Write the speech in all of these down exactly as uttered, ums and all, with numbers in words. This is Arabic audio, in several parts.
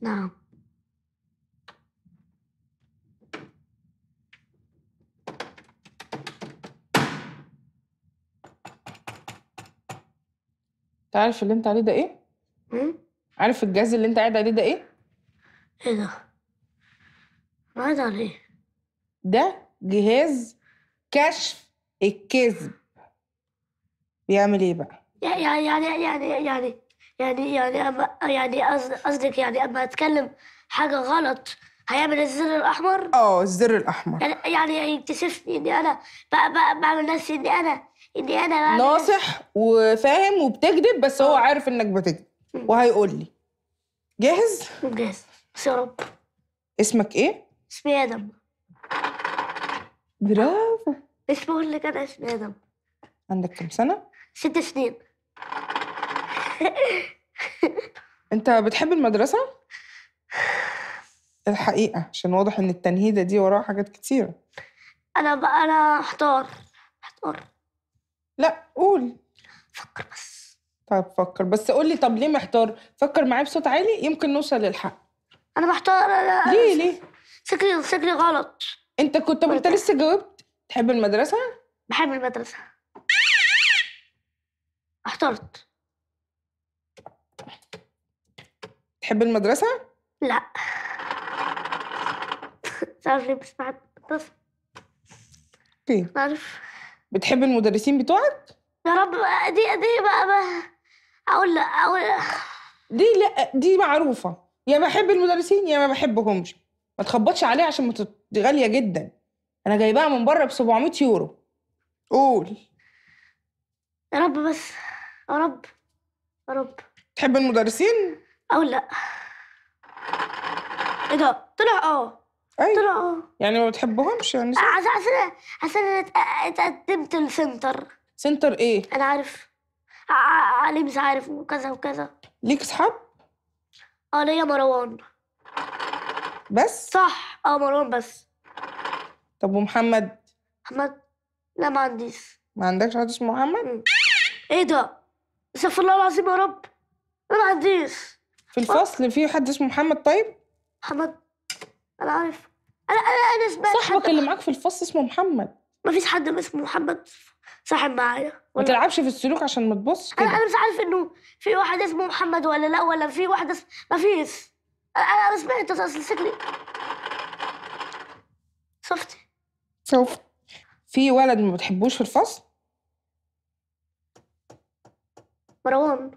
نعم. تعرف اللي انت عليه ده ايه؟ امم عارف الجهاز اللي انت قاعد عليه ده ايه؟ ايه ده؟ قاعد عليه ده جهاز كشف الكذب. بيعمل ايه بقى؟ يعني يعني يعني يعني يعني يعني أما يعني قصدك يعني اما اتكلم حاجه غلط هيعمل الزر الاحمر؟ اه الزر الاحمر. يعني يعني يكتشفني اني انا بقى بقى بعمل نفسي اني انا اني انا ناصح وفاهم وبتكذب، بس هو عارف انك بتكذب وهيقول لي. جاهز؟ جاهز بس يا رب. اسمك ايه؟ اسمي ادم. برافو. مش بقول لك انا اسمي ادم. عندك كم سنه؟ ست سنين. انت بتحب المدرسه؟ الحقيقه عشان واضح ان التنهيده دي وراها حاجات كتيره. انا بقى انا احتار احتار. لا قول. فكر بس. طيب فكر بس. قول لي طب ليه محتار؟ فكر معايا بصوت عالي يمكن نوصل للحق. انا محتار. أنا ليه ليه؟ شكلي شكلي غلط. انت كنت انت لسه جاوبت. تحب المدرسه؟ بحب المدرسه. احترت. تحب المدرسه؟ لا. تعرف ليه مش بحب المدرسه؟ اوكي. عارف. بتحب المدرسين بتوعك؟ يا رب. دي دي بقى, بقى. اقول لا اقول دي لا دي معروفه، يا بحب المدرسين يا ما بحبهمش. ما تخبطش عليه عشان دي غاليه جدا. انا جايباها من بره ب سبعمية يورو. قول. يا رب بس. يا رب يا رب. تحب المدرسين؟ أو لا. ايه ده؟ طلع اه. أيوة. طلع اه. يعني ما بتحبهمش يعني؟ عشان عشان عشان انا اتقدمت لسنتر. سنتر ايه؟ انا عارف علي مش عارف وكذا وكذا. ليك اصحاب؟ اه ليا مروان. بس؟ صح. اه مروان بس. طب ومحمد؟ محمد لا ما عنديش. ما عندكش حد اسمه محمد؟ م. ايه ده؟ استغفر الله العظيم يا رب. انا ما عنديش. في الفصل في حد اسمه محمد طيب؟ محمد انا عارف. انا انا انا سمعت صاحبك اللي معاك في الفصل اسمه محمد. ما فيش حد اسمه محمد صاحب معايا. ما تلعبش في السلوك عشان ما تبص كده. انا انا مش عارف انه في واحد اسمه محمد ولا لا، ولا في واحد اسمه ما فيش. انا انا سمعت اصل شكلي شفتي شوف. في ولد ما بتحبوش في الفصل؟ مروان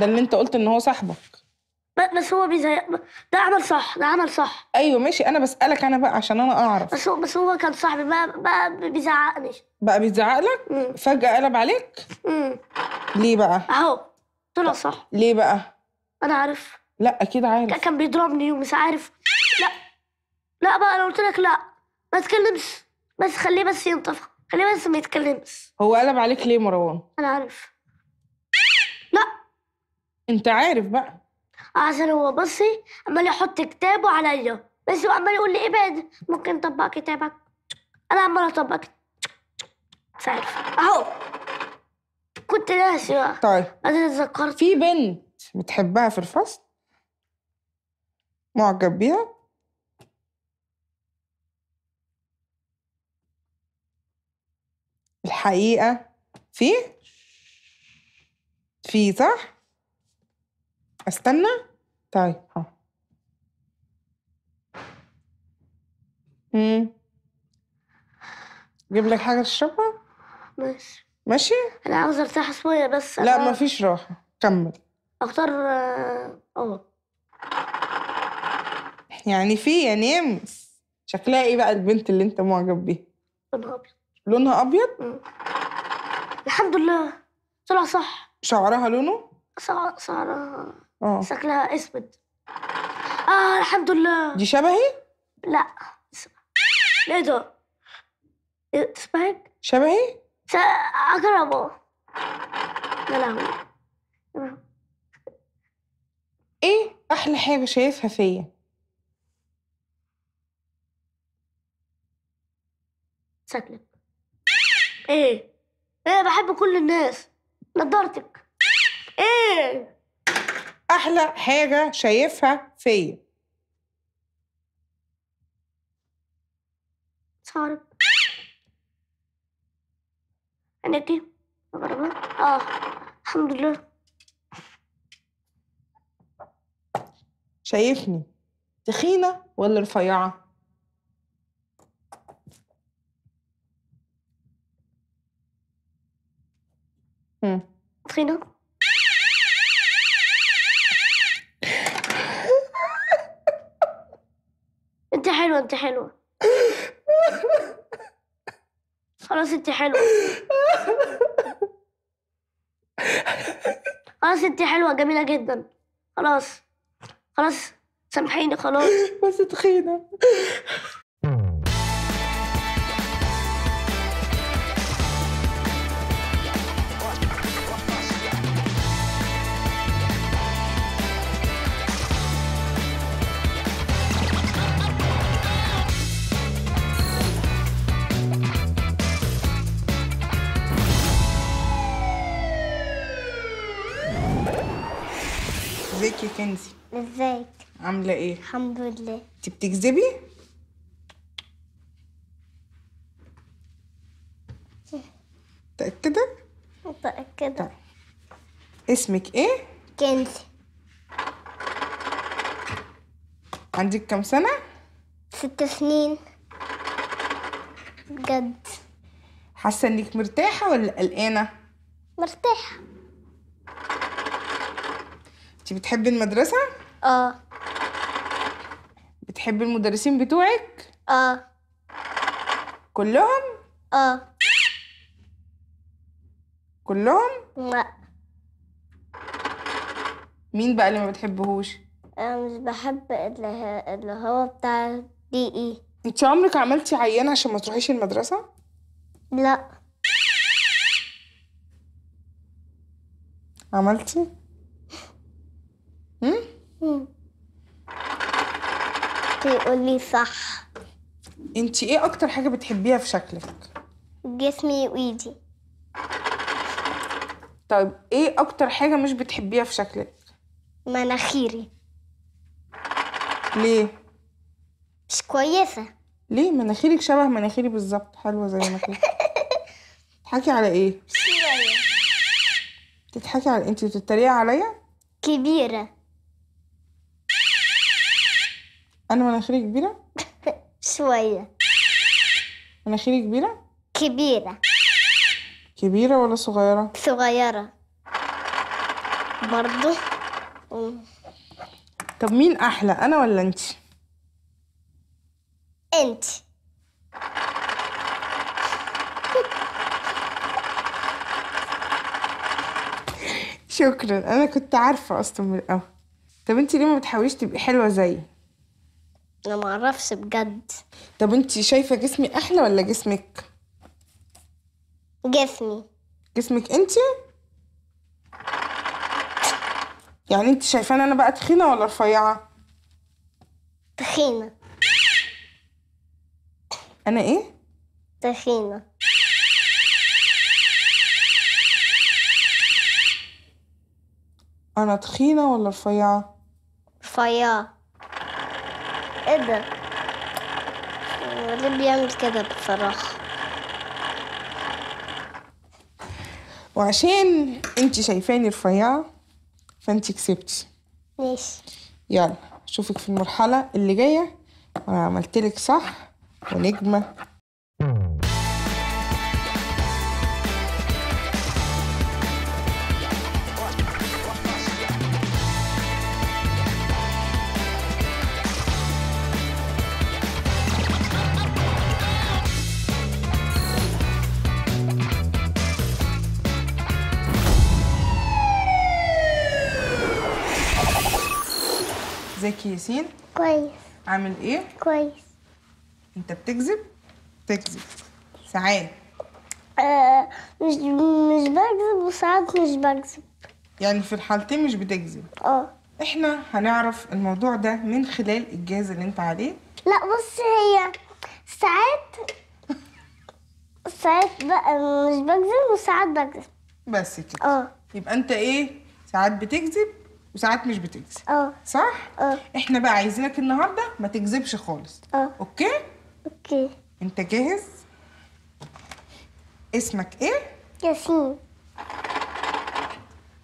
ده اللي انت قلت ان هو صاحبك. بس هو بيزهق. ده عمل صح. ده عمل صح. ايوه ماشي. انا بسالك انا بقى عشان انا اعرف. بس هو بس هو كان صاحبي بقى بقى بيزعقني. بقى بيزعق لك؟ فجاه قلب عليك؟ امم ليه بقى؟ اهو طلع صح. ليه بقى؟ انا عارف. لا اكيد عارف. كان بيضربني ومش عارف. لا لا بقى انا قلت لك لا ما اتكلمش. بس خليه بس ينطفى. خليه بس ما يتكلمش. هو قلب عليك ليه مروان؟ انا عارف. لا انت عارف بقى. عشان هو بصي عمال يحط كتابه عليا بس، وعمال يقول لي ابعد ممكن اطبق كتابك. انا عمال اطبق مش عارف اهو. كنت ناسي بقى. طيب انا اتذكرت في بنت بتحبها في الفصل معجب بيها؟ الحقيقة في في صح؟ استنى. طيب ها امم جيب لك حاجة تشربها؟ ماشي ماشي. أنا عاوزة أرتاح شوية بس. لا أنا... مفيش راحة. كمل. أختار أوه. يعني في يا نمس. شكلها إيه بقى البنت اللي أنت معجب بيها؟ لونها أبيض. لونها أبيض؟ مم. الحمد لله طلع صح. شعرها لونه؟ شعرها اه شكلها اسود. اه الحمد لله. دي شبهي؟ لا ايه ده؟ اسمعك؟ شبهي؟ اقرب. يا لهوي. ايه احلى حاجه شايفها فيا؟ شكلك. ايه؟ ايه بحب كل الناس. نضارتك. ايه؟ أحلى حاجة شايفها فيا؟ شعرك. أنا دي مغربة؟ آه الحمد لله. شايفني تخينة ولا رفيعة؟ امم تخينة. انت حلوة انت حلوة. خلاص انت حلوة. خلاص انت حلوة جميلة جدا. خلاص خلاص سامحيني خلاص. بس تخينة. ازيك يا كنزي؟ ازيك؟ عاملة ايه؟ الحمد لله. انت بتكذبي؟ متأكدة؟ متأكدة. طيب اسمك ايه؟ كنزي. عندك كام سنة؟ ست سنين. بجد حاسة انك مرتاحة ولا قلقانة؟ مرتاحة. بتحبي المدرسة؟ اه. بتحبي المدرسين بتوعك؟ اه. كلهم؟ اه. كلهم؟ لا. مين بقى اللي ما بتحبهوش؟ انا مش بحب اللي هو بتاع دي ايه. انت عمرك عملتي عيانة عشان ما تروحيش المدرسة؟ لا. عملتي؟ امم تقولي صح. انتي ايه اكتر حاجه بتحبيها في شكلك؟ جسمي وايدي. طيب ايه اكتر حاجه مش بتحبيها في شكلك؟ مناخيري. ليه؟ مش كويسه. ليه؟ مناخيرك شبه مناخيري بالظبط. حلوه زي ما كده. بتضحكي على ايه؟ بتضحكي على انتي بتتريقي عليا؟ كبيره. أنا مناخيري كبيرة؟ شوية. مناخيري كبيرة؟ كبيرة. كبيرة ولا صغيرة؟ صغيرة. برضه؟ طب مين أحلى أنا ولا أنت؟ أنت. شكرا، أنا كنت عارفة أصلا من الأول. طب أنت ليه ما بتحاوليش تبقي حلوة زيي؟ أنا معرفش بجد. طب أنتي شايفة جسمي أحلى ولا جسمك؟ جسمي. جسمك أنتي؟ يعني أنتي شايفاني أنا بقى تخينة ولا رفيعة؟ تخينة. أنا إيه؟ تخينة. أنا تخينة ولا رفيعة؟ رفيعة. ايه ده؟ ليه بيعمل كده بصراحة؟ وعشان انتي شايفاني رفيعة فانتي كسبتي. ماشي. يلا اشوفك في المرحلة اللي جاية. وانا عملتلك صح ونجمة. ازيك يا ياسين؟ كويس. عامل ايه؟ كويس. انت بتكذب؟ بتكذب. ساعات؟ آه مش مش بكذب وساعات مش بكذب. يعني في الحالتين مش بتكذب؟ اه. احنا هنعرف الموضوع ده من خلال الجهاز اللي انت عليه. لا بص، هي ساعات ساعات بقى مش بكذب وساعات بكذب. بس كده؟ اه. يبقى انت ايه؟ ساعات بتكذب وساعات مش بتكذب. اه صح؟ اه احنا بقى عايزينك النهارده ما تكذبش خالص. اه اوكي؟ اوكي. انت جاهز؟ اسمك ايه؟ ياسين.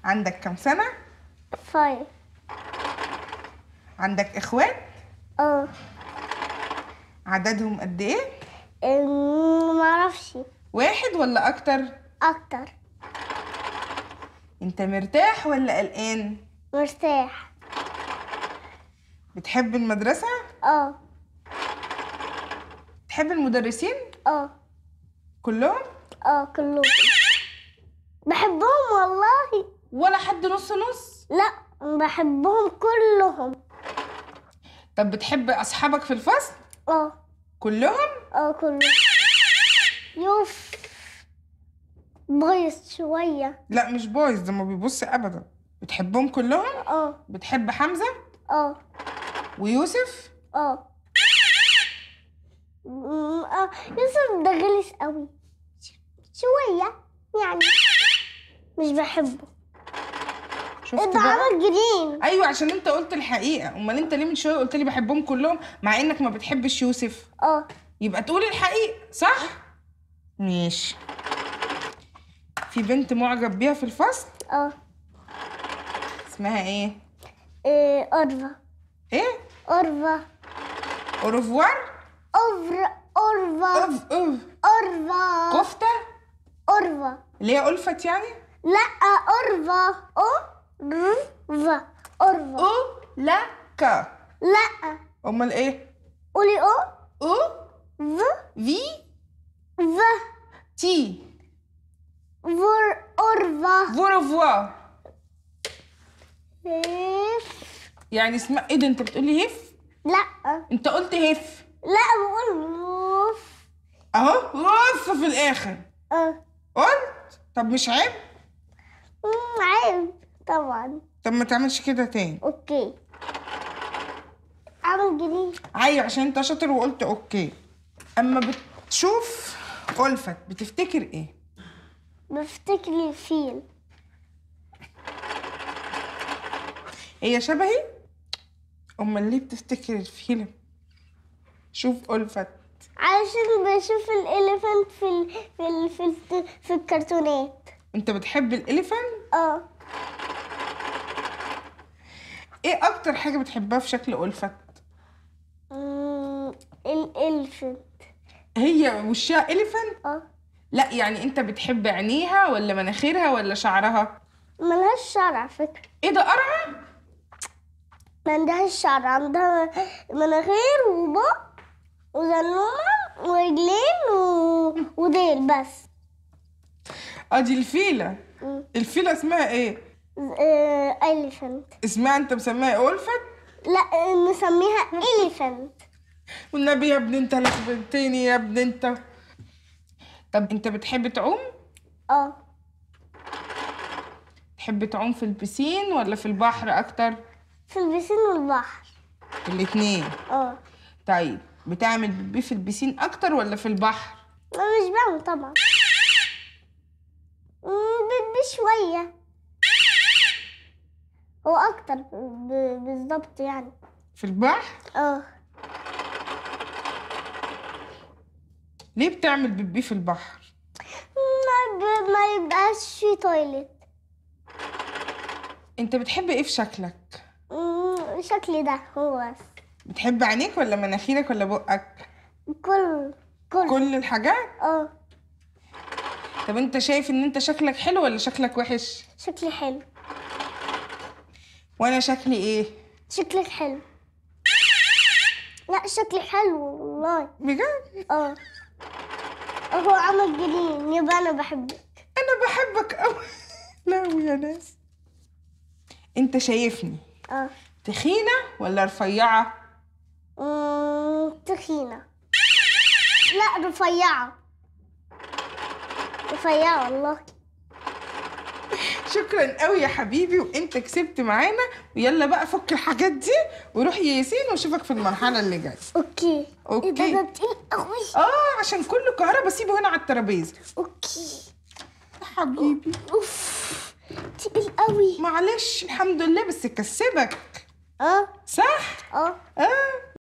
عندك كام سنة؟ فايف. عندك اخوات؟ اه. عددهم قد ايه؟ ما اعرفش. واحد ولا اكتر؟ اكتر. انت مرتاح ولا قلقان؟ مرتاح. بتحب المدرسة؟ اه. بتحب المدرسين؟ اه. كلهم؟ اه كلهم. بحبهم والله. ولا حد نص نص؟ لا بحبهم كلهم. طب بتحب اصحابك في الفصل؟ اه. كلهم؟ اه كلهم. يوف بايظ شوية. لا مش بايظ، ده ما بيبص ابدا. بتحبهم كلهم؟ اه. بتحب حمزة؟ اه. ويوسف؟ اه. اه يوسف ده غلس قوي شوية يعني، مش بحبه. شفت بقى؟ عمل جرين. ايوه عشان انت قلت الحقيقة. امال انت ليه من شوية قلت لي بحبهم كلهم مع انك ما بتحبش يوسف؟ اه. يبقى تقولي الحقيقة صح؟ ماشي. في بنت معجب بيها في الفصل؟ اه. اسمها ايه؟ ايه أورفا. ايه؟ أورفا. أورفوار؟ أورفا. أورفا. أورفا. كفتة؟ أورفا. اللي هي ألفت يعني؟ لأ أورفا. أورفا. أورفا. أو لا ك. لأ. أمال إيه؟ قولي أو. أو. ف. في. ف. تي. فور أورفا. فورفوا. هف. يعني اسمها إيه ده؟ أنت بتقولي هف؟ لأ. أنت قلت هف. لا بقول وف. اهو وف في الاخر. اه قلت. طب مش عيب؟ عيب طبعا. طب ما تعملش كده تاني. اوكي. اعمل جديد. ايوه عشان انت شاطر وقلت اوكي. اما بتشوف ألفت بتفتكر ايه؟ بفتكر الفيل. هي شبهي؟ امال ليه بتفتكر الفيل؟ شوف ألفت. علشان بشوف الإليفانت في ال... في ال... في, ال... في الكرتونات. أنت بتحب الإليفانت؟ آه. إيه أكتر حاجة بتحبها في شكل ألفت؟ اممم الإليفانت. هي وشها إليفانت؟ آه. لأ يعني أنت بتحب عينيها ولا مناخيرها ولا شعرها؟ ملهاش شعر على فكرة. إيه ده قرعة؟ ما عندهاش شعر، عندها مناخير وبق وزنومه ورجلين و... وديل بس. ادي الفيله. الفيله اسمها ايه؟ اليفنت. اسمها انت مسميها ألفت؟ لا مسميها اليفنت. والنبي يا ابن انت لخبطتني يا ابن انت. طب انت بتحب تعوم؟ اه. بتحب تعوم في البسين ولا في البحر اكتر؟ في البسين والبحر. الاتنين؟ اه. طيب بتعمل بيبي في البسين اكتر ولا في البحر؟ مش بعمل طبعا. بيبي شويه هو اكتر بالظبط يعني. في البحر؟ اه. ليه بتعمل بيبي في البحر؟ ما, ما يبقاش في تويلت. انت بتحب ايه في شكلك؟ شكلي ده هو بس. بتحب عينيك ولا مناخيرك ولا بقك؟ كل كل كل الحاجات؟ اه. طب انت شايف ان انت شكلك حلو ولا شكلك وحش؟ شكلي حلو. وانا شكلي ايه؟ شكلك حلو. لا شكلي حلو والله. بجد؟ اه. هو عمل جنين. يبقى انا بحبك. انا بحبك قوي. لا يا ناس. انت شايفني اه تخينة ولا رفيعة؟ اممم تخينة. لا رفيعة. رفيعة والله. شكرا قوي يا حبيبي، وانت كسبت معانا. ويلا بقى فك الحاجات دي وروح يا ياسين، واشوفك في المرحلة اللي جاية. اوكي اوكي. ده ده تقيل قوي. اه عشان كله كهرباء. سيبه هنا على الترابيزة. اوكي يا حبيبي. اوف. تقيل قوي. معلش الحمد لله بس كسبك. اه صح؟ اه